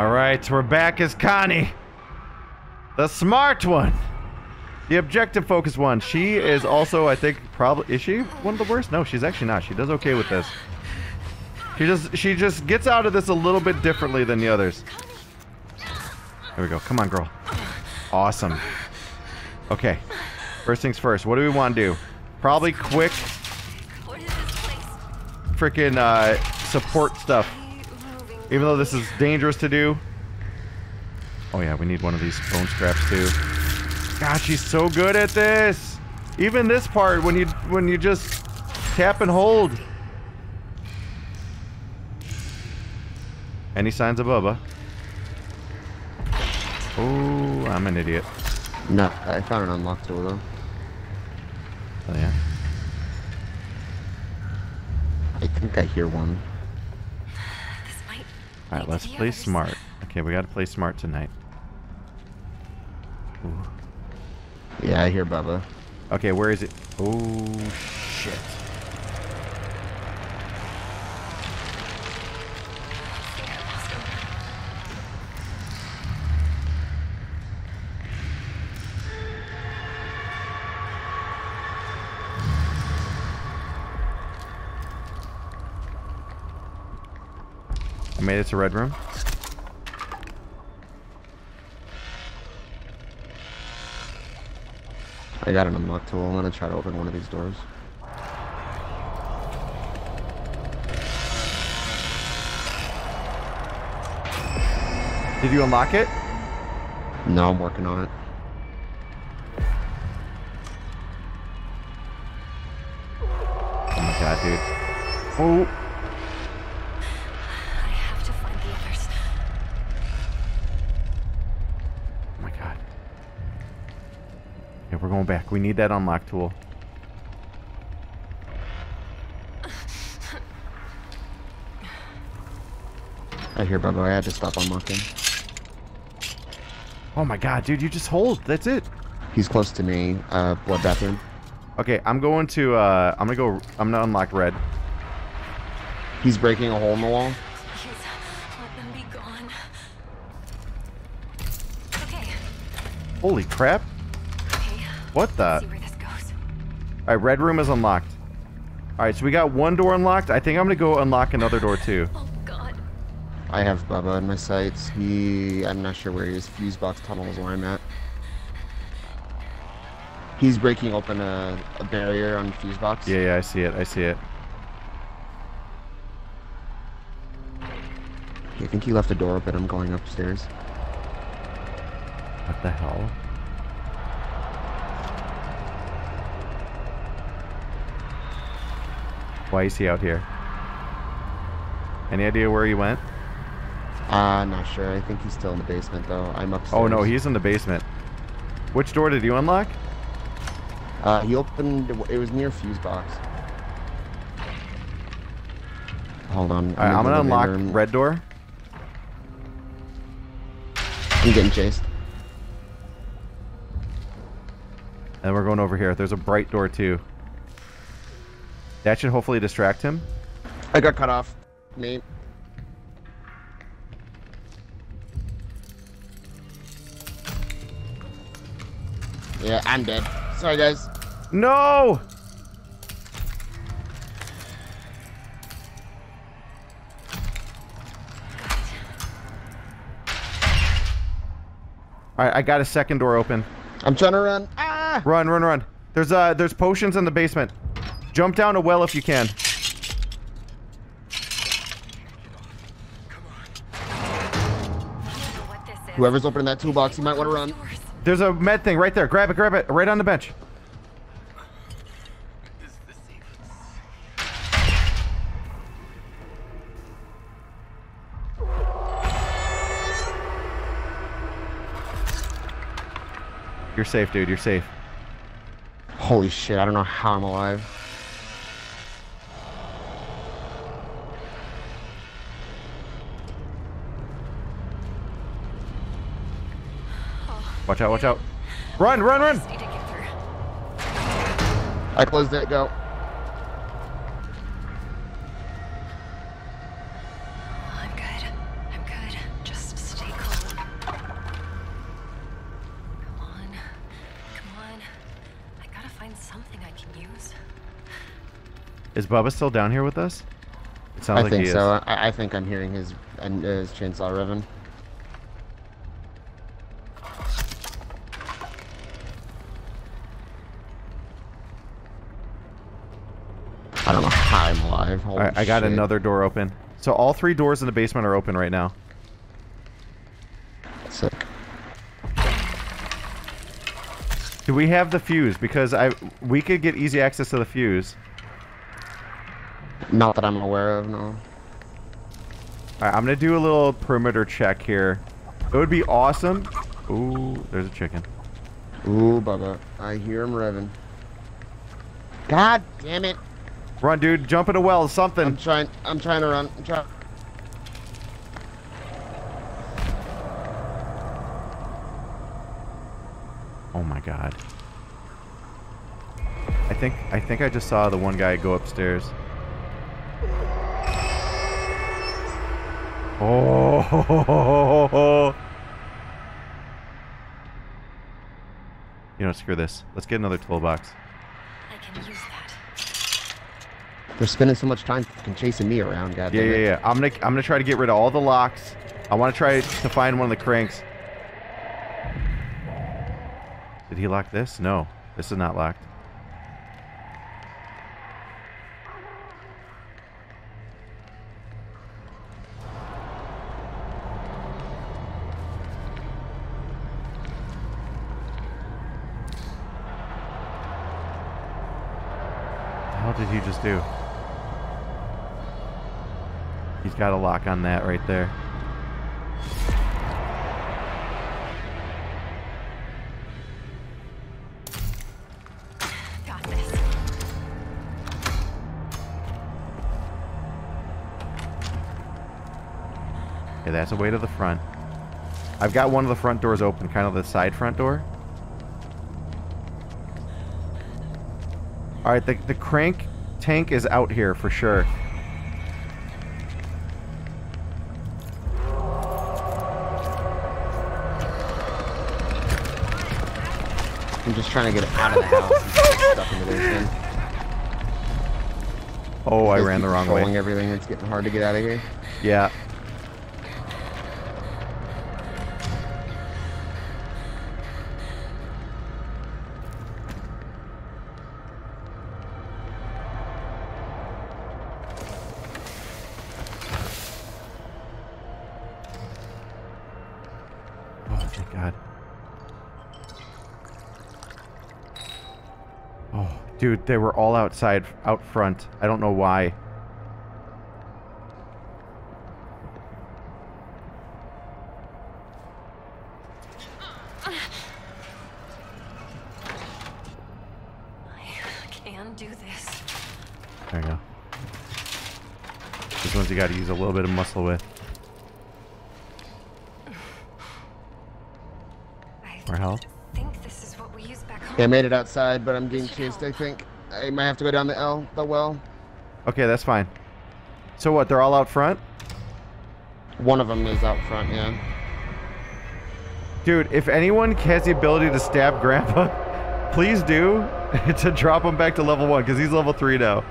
Alright, we're back as Connie. The smart one. The objective focus one. She is also, I think, probably... Is she one of the worst? No, she's actually not. She does okay with this. She just gets out of this a little bit differently than the others. There we go. Come on, girl. Awesome. Okay. First things first. What do we want to do? Probably quick... Freaking support stuff. Even though this is dangerous to do. Oh yeah, we need one of these bone scraps too. God, she's so good at this. Even this part, when you just tap and hold. Any signs of Bubba? Oh, I'm an idiot. No, I found an unlocked door though. Oh yeah. I think I hear one. Alright, let's play smart. Okay, we gotta play smart tonight. Ooh. Yeah, I hear Bubba. Okay, where is it? Oh, shit. I made it to Red Room. I got an unlock tool. I'm gonna try to open one of these doors. Did you unlock it? No, I'm working on it. Oh my god, dude. Oh. Back. We need that unlock tool. I hear Bubba. I had to stop unlocking. Oh my god, dude, you just hold. That's it. He's close to me. Blood bathroom. Okay, I'm going to I'm gonna unlock red. He's breaking a hole in the wall. Let them be gone. Okay. Holy crap. What the? Alright, red room is unlocked. Alright, so we got one door unlocked. I think I'm gonna go unlock another door too. Oh god. I have Bubba in my sights. I'm not sure where he is. Fuse box tunnel is where I'm at. He's breaking open a barrier on fuse box. Yeah, yeah, I see it. I see it. I think he left the door open. I'm going upstairs. What the hell? Why is he out here? Any idea where he went? Not sure. I think he's still in the basement, though. I'm upstairs. Oh, no, he's in the basement. Which door did you unlock? He opened... It was near fuse box. Hold on. All right, I'm gonna unlock red door. I'm getting chased. And we're going over here. There's a bright door, too. That should hopefully distract him. I got cut off. Name. Yeah, I'm dead. Sorry, guys. No! Alright, I got a second door open. I'm trying to run. Ah! Run, run, run. There's potions in the basement. Jump down a well if you can. Whoever's opening that toolbox, you might want to run. There's a med thing right there. Grab it, right on the bench. You're safe, dude. You're safe. Holy shit, I don't know how I'm alive. Watch out, watch out. Run, run, run! I closed it, go. I'm good. I'm good. Just find something I can use. Is Bubba still down here with us? It sounds like he is. I think so. I think I'm hearing his chainsaw revving. I don't know how I'm alive. All right, I got another door open. So all three doors in the basement are open right now. Sick. Do we have the fuse? Because we could get easy access to the fuse. Not that I'm aware of, no. All right, I'm gonna do a little perimeter check here. It would be awesome. Ooh, there's a chicken. Ooh, Bubba, I hear him revving. God damn it! Run, dude! Jump in a well, something. I'm trying to run. Oh my God! I think I just saw the one guy go upstairs. Oh! You know, screw this. Let's get another toolbox. I can use that. They're spending so much time chasing me around, goddamn. Yeah, yeah, yeah. I'm gonna try to get rid of all the locks. I want to try to find one of the cranks. Did he lock this? No, this is not locked. What did he just do? He's got a lock on that right there. Got this. Okay, that's a way to the front. I've got one of the front doors open, kind of the side front door. Alright, the crank tank is out here for sure. I'm just trying to get out of the house and get stuff in the basement. Oh, I ran the wrong way. Controlling everything, it's getting hard to get out of here. Yeah. Dude, they were all outside, out front. I don't know why. I can do this. There you go. These ones you gotta use a little bit of muscle with. More health. I made it outside, but I'm being chased, I think. I might have to go down the well. Okay, that's fine. So what, they're all out front? One of them is out front, yeah. Dude, if anyone has the ability to stab Grandpa, please do to drop him back to level 1, because he's level 3 now.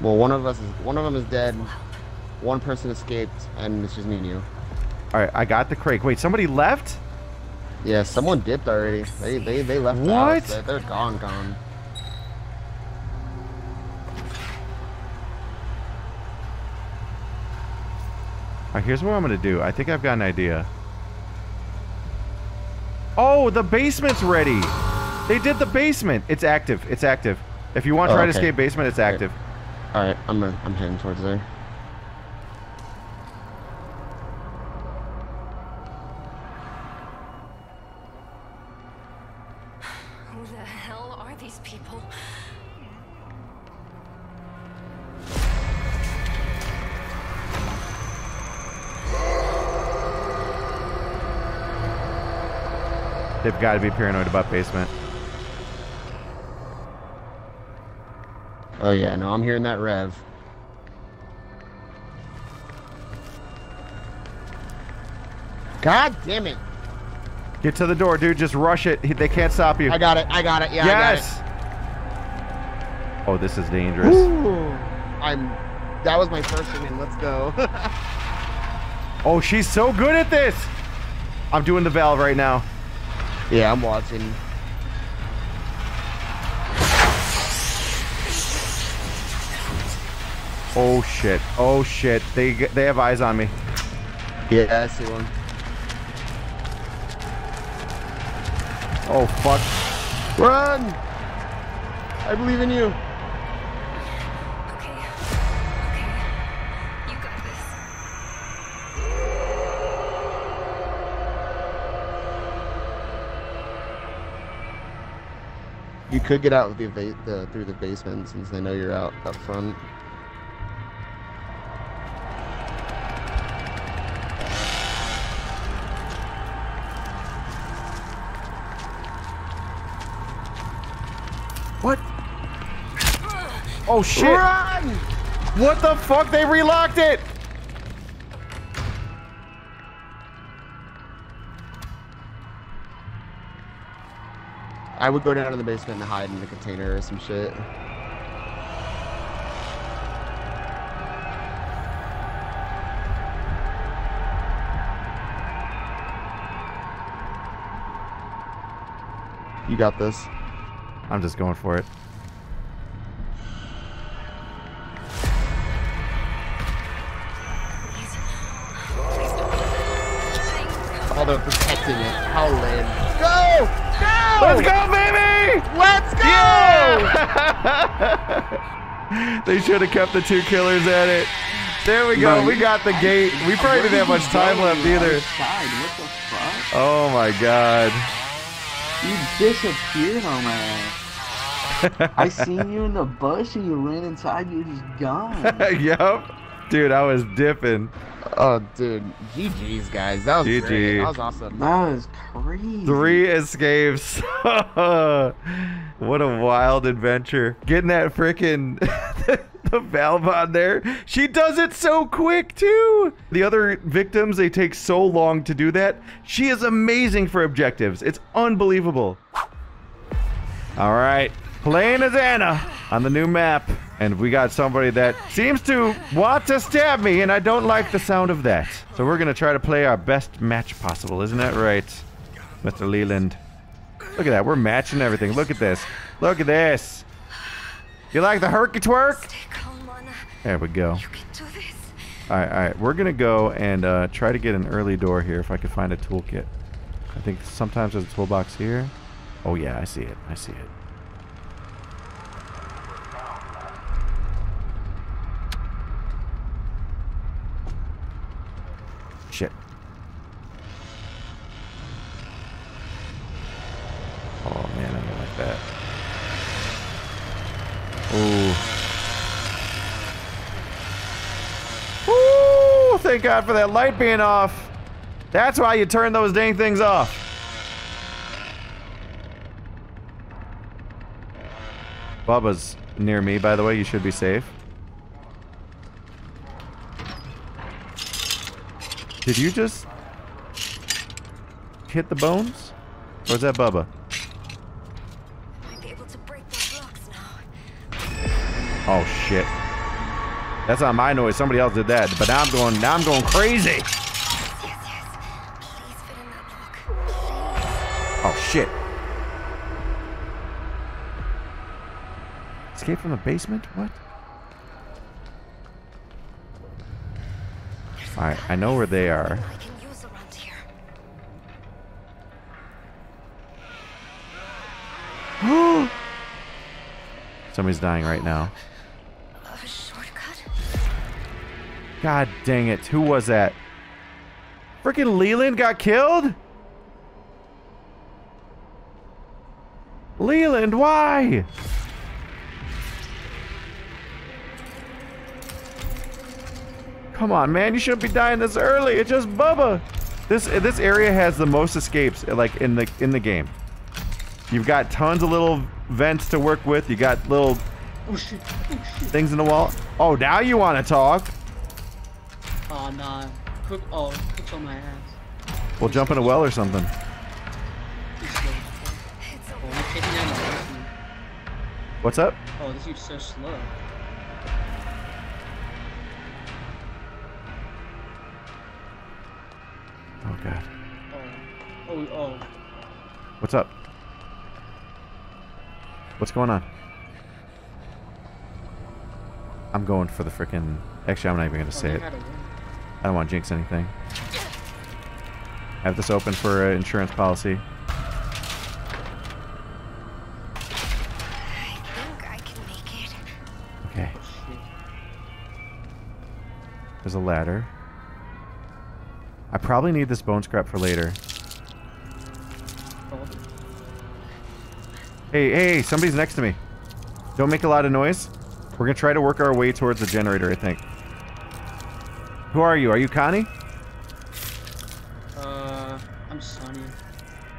Well, one of them is dead, one person escaped, and it's just me and you. Alright, I got the crate. Wait, somebody left? Yeah, someone dipped already. They left the house. What? They're gone. Alright, here's what I'm gonna do. I think I've got an idea. Oh, the basement's ready! They did the basement! It's active, it's active. If you want to try to escape basement, it's active. Alright, I'm heading towards there. They've got to be paranoid about basement. Oh yeah, no, I'm hearing that rev. God damn it! Get to the door, dude. Just rush it. They can't stop you. I got it. I got it. Yeah, yes. I got it. Oh, this is dangerous. Ooh, that was my first one, and let's go. Oh, she's so good at this. I'm doing the valve right now. Yeah, I'm watching. Oh shit. Oh shit. They have eyes on me. Yeah, I see one. Oh fuck. Run! I believe in you. Okay. Okay. You got this. You could get out with through the basement since they know you're out up front. What? Oh shit! Run! What the fuck? They relocked it! I would go down to the basement and hide in the container or some shit. You got this. I'm just going for it. Although protecting it, how lame. Go! Go! Let's go, baby! Let's go! Yeah! They should have kept the two killers at it. There we go. We got the gate. We probably didn't have much time left either. What the fuck? Oh my god. You disappeared on my ass. I seen you in the bush and you ran inside. You were just gone. Yep. Dude, I was dipping. Oh, dude. GG's, guys. That was GG. Great. That was awesome. That was crazy. 3 escapes. What a wild adventure. Getting that freaking the valve on there. She does it so quick, too. The other victims, they take so long to do that. She is amazing for objectives. It's unbelievable. All right. Playing as Anna on the new map. And we got somebody that seems to want to stab me, and I don't like the sound of that. So we're going to try to play our best match possible. Isn't that right, Mr. Leland? Look at that. We're matching everything. Look at this. Look at this. You like the herky twerk? There we go. Alright, alright. We're going to go and try to get an early door here if I can find a toolkit. I think sometimes there's a toolbox here. Oh yeah, I see it. I see it. Shit. Oh man, I don't like that. Ooh. Ooh, thank God for that light being off. That's why you turn those dang things off. Bubba's near me, by the way. You should be safe. Did you just hit the bones? Or is that Bubba? Might be able to break those blocks now. Oh shit. That's not my noise, somebody else did that. But now I'm going crazy. Yes, yes. Please fit in that block. Please. Oh shit. Escape from the basement? What? Alright, I know where they are. Somebody's dying right now. God dang it, who was that? Freaking Leland got killed? Leland, why? Come on, man, you shouldn't be dying this early. It's just Bubba. This area has the most escapes, like in the game. You've got tons of little vents to work with. You got little things in the wall. Oh, now you want to talk? Oh no, cook's on my ass. Well, jump in a well or something. What's up? Oh, this is so slow. Oh god. Oh. What's up? What's going on? I'm going for the frickin'... Actually, I'm not even gonna say it. I don't want to jinx anything. I have this open for an insurance policy. I think I can make it. Okay. There's a ladder. I probably need this bone scrap for later. Hey, hey, somebody's next to me. Don't make a lot of noise. We're gonna try to work our way towards the generator, I think. Who are you? Are you Connie? I'm Sonny.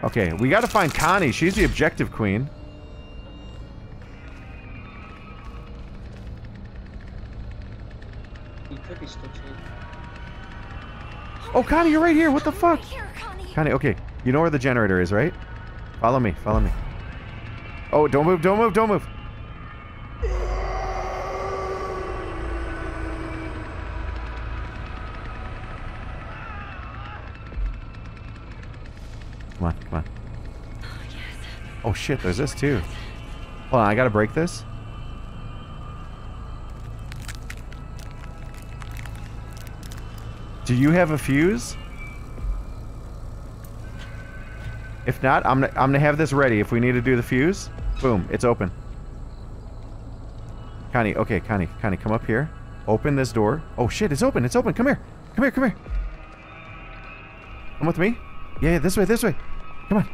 Okay, we gotta find Connie. She's the objective queen. Oh, Connie, you're right here. What the fuck? Connie, okay. You know where the generator is, right? Follow me. Follow me. Oh, don't move. Don't move. Don't move. Come on, come on. Oh shit, there's this too. Hold on, I gotta break this. Do you have a fuse? If not, I'm gonna have this ready. If we need to do the fuse, boom, it's open. Connie, okay, Connie, come up here. Open this door. Oh shit, it's open, it's open. Come here, come here, come here. Come with me. Yeah, this way, this way. Come on.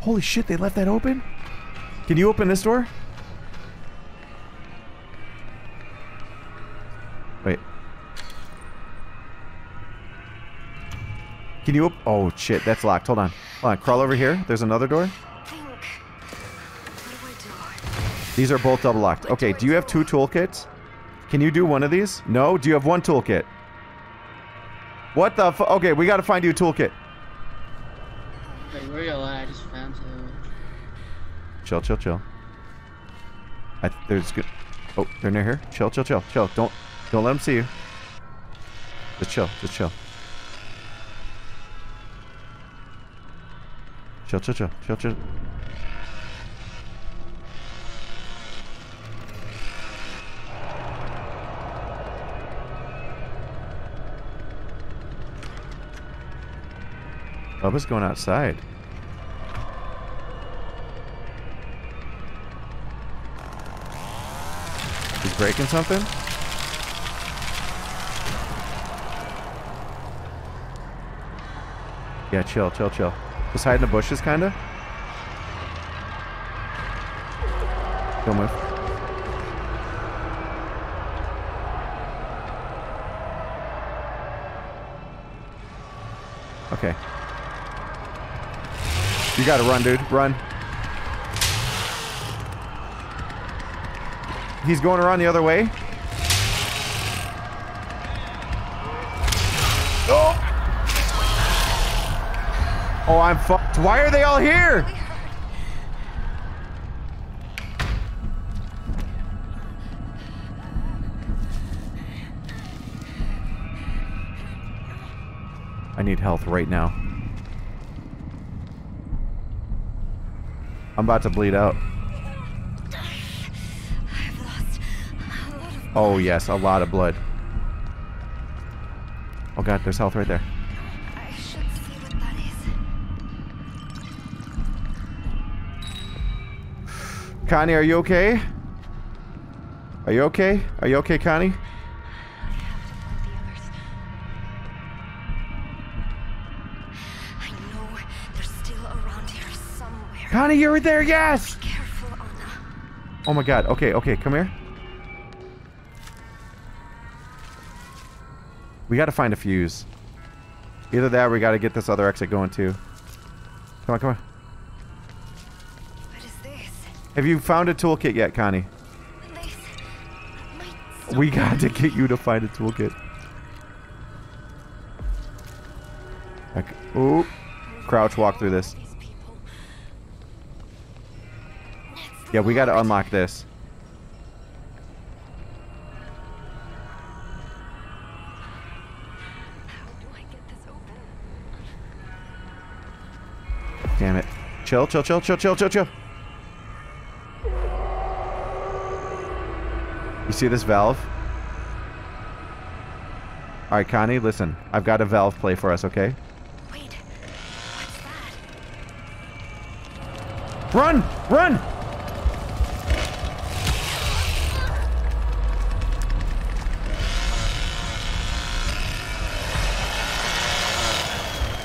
Holy shit, they left that open? Can you open this door? Wait. Can you open? Oh shit, that's locked. Hold on. Hold on, crawl over here. There's another door. These are both double locked. Okay, do you have two toolkits? Can you do one of these? No? Do you have one toolkit? What the f- Okay, we gotta find you a toolkit. Wait, where are you at? I just found you. Chill, chill, chill. There's good- Oh, they're near here. Chill, chill, chill, chill. Don't let them see you. Just chill, just chill. Chill, chill, chill, chill, chill. Bubba's going outside. He's breaking something? Yeah, chill, chill, chill. Just hide in the bushes, kinda. Don't move. Okay. You gotta run, dude. Run. He's going around the other way. Oh! Oh, I'm fucked. Why are they all here? I need health right now. I'm about to bleed out. I've lost a lot of blood. Oh yes, a lot of blood. Oh god, there's health right there. I should see what that is. Connie, are you okay? Are you okay? Are you okay, Connie? Connie, you're there, yes! Be careful, Anna. Oh my god, okay, okay, come here. We gotta find a fuse. Either that or we gotta get this other exit going too. Come on, come on. What is this? Have you found a toolkit yet, Connie? We got to get you to find a toolkit. Okay. Ooh. Crouch walk through this. Yeah, we gotta unlock this. How do I get this open? Damn it. Chill, chill, chill, chill, chill, chill, chill. You see this valve? Alright, Connie, listen. I've got a valve play for us, okay? Wait. What's that? Run! Run!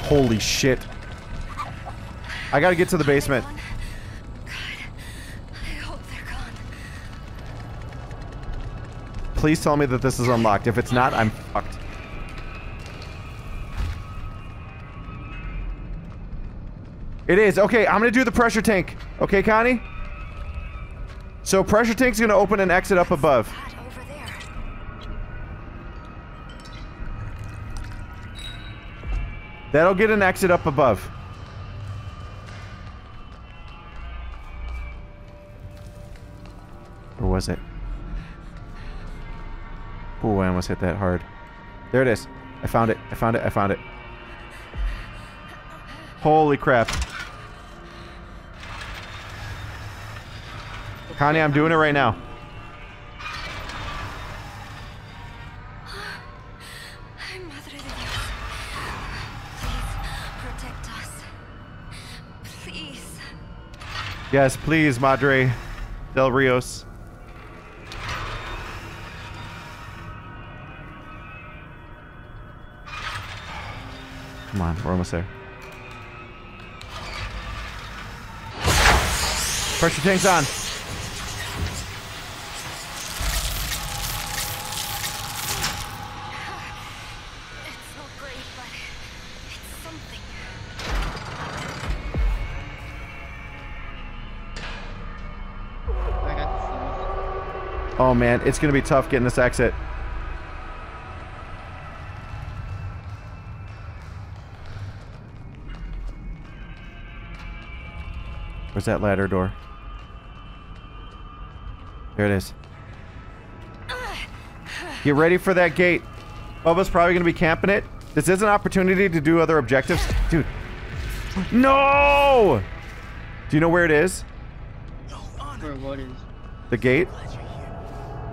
Holy shit. I gotta get to the basement. Please tell me that this is unlocked. If it's not, I'm fucked. It is. Okay, I'm gonna do the pressure tank. Okay, Connie? So pressure tank's gonna open an exit up above. That'll get an exit up above. Or was it? Ooh, I almost hit that hard. There it is. I found it. I found it. I found it. Holy crap. Connie, I'm doing it right now. Protect us. Please. Yes, please, Madre Del Rios. Come on, we're almost there. Pressure tank's on. It's not great, but it's something. I got this. Oh man, it's gonna be tough getting this exit. Where's that ladder door? There it is. Get ready for that gate. Bubba's probably gonna be camping it. This is an opportunity to do other objectives. Dude. No! Do you know where it is? Where what is? The gate?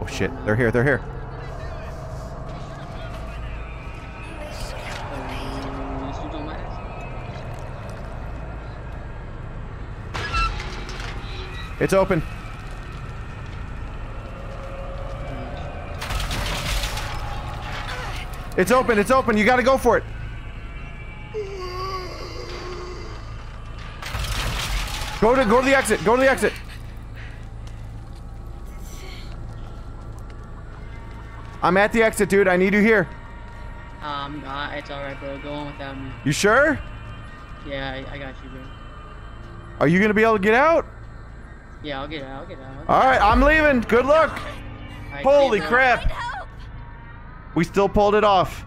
Oh shit, they're here, they're here. It's open. It's open. It's open. You gotta go for it. Go to the exit. Go to the exit. I'm at the exit, dude. I need you here. It's alright, bro. Go on without me. You sure? Yeah, I got you, bro. Are you gonna be able to get out? Yeah, I'll get out, I'll get out. Alright, I'm leaving. Good luck. Holy crap. We still pulled it off.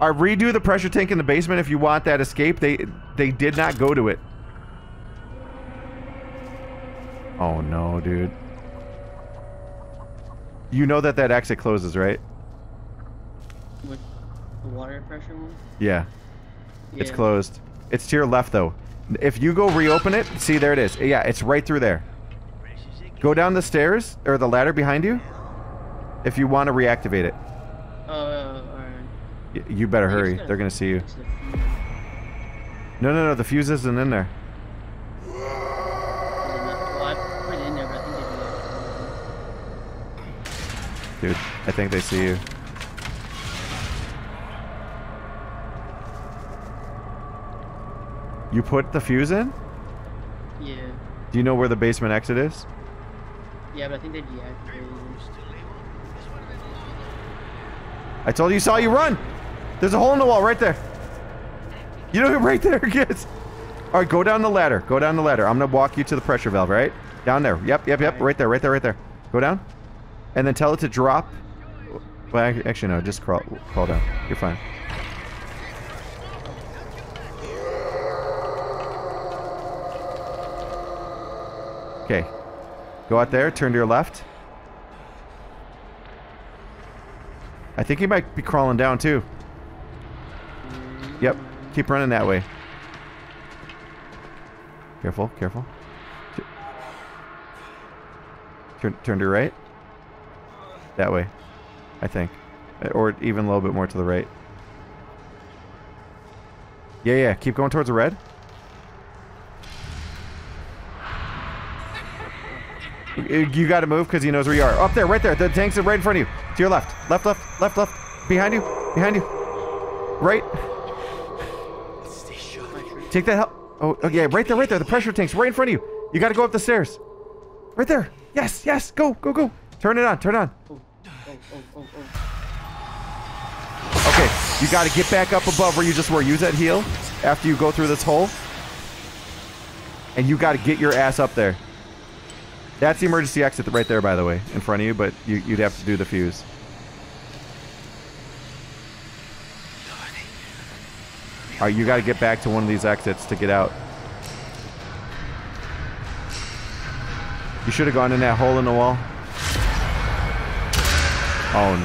Alright, redo the pressure tank in the basement if you want that escape. They did not go to it. Oh no, dude. You know that exit closes, right? With the water pressure one? Yeah. It's closed. It's to your left, though. If you go reopen it, see, there it is. Yeah, it's right through there. Go down the stairs, or the ladder behind you, if you want to reactivate it. Oh, alright. You better hurry. They're going to see you. No, the fuse isn't in there. Dude, I think they see you. You put the fuse in? Yeah. Do you know where the basement exit is? Yeah, but I think they deactivated it. I told you, saw you run! There's a hole in the wall right there. You know right there it is. Alright, go down the ladder. Go down the ladder. I'm gonna walk you to the pressure valve, right? Down there. Yep. Right there, right there. Go down. And then tell it to drop. Well, actually no, just crawl down. You're fine. Okay. Go out there. Turn to your left. I think he might be crawling down too. Yep. Keep running that way. Careful. Careful. Turn to your right. That way. I think. Or even a little bit more to the right. Yeah, yeah. Keep going towards the red. You gotta move because he knows where you are. Up there, right there. The tank's right in front of you. To your left. Left, left, left, left. Behind you. Behind you. Right. Take that help. Oh, yeah. Right there, right there. The pressure tank's right in front of you. You gotta go up the stairs. Right there. Yes, yes. Go, go, go. Turn it on. Turn it on. Okay. You gotta get back up above where you just were. Use that heal after you go through this hole. And you gotta get your ass up there. That's the emergency exit right there, by the way, in front of you, but you'd have to do the fuse. Alright, you gotta get back to one of these exits to get out. You should have gone in that hole in the wall. Oh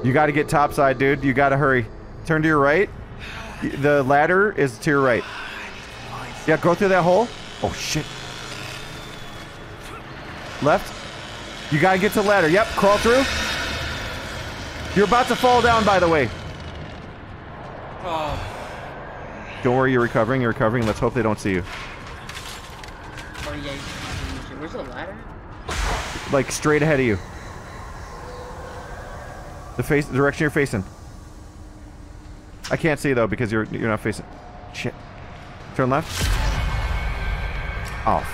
no. You gotta get topside, dude. You gotta hurry. Turn to your right. The ladder is to your right. Yeah, go through that hole. Oh, shit. Left. You gotta get to the ladder. Yep, crawl through. You're about to fall down, by the way. Oh. Don't worry, you're recovering. You're recovering. Let's hope they don't see you. Oh, yeah. Where's the ladder? Like, straight ahead of you. The direction you're facing. I can't see though because you're not facing. Shit. Turn left. Off. Oh.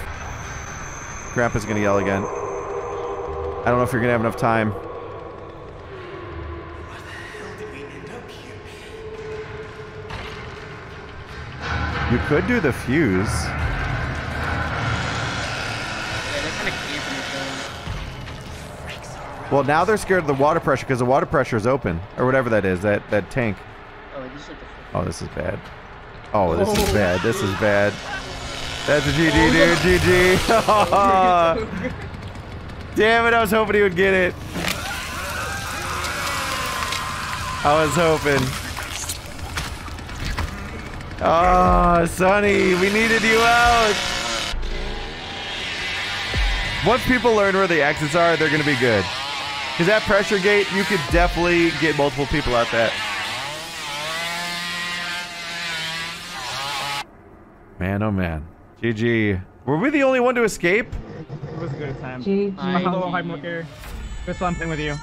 Grandpa's gonna yell again. I don't know if you're gonna have enough time. Why the hell did we end up here? You could do the fuse. Well, now they're scared of the water pressure because the water pressure is open or whatever that is. That tank. Oh, this is bad. Oh, this is bad. This is bad. That's a GG, dude. GG. Oh. Damn it, I was hoping he would get it. I was hoping. Oh, Sonny, we needed you out. Once people learn where the exits are, they're going to be good. Because that pressure gate, you could definitely get multiple people out that. Man, oh man. GG. Were we the only one to escape? It was a good time. GG. Hello, hi, Mooker. Good something with you.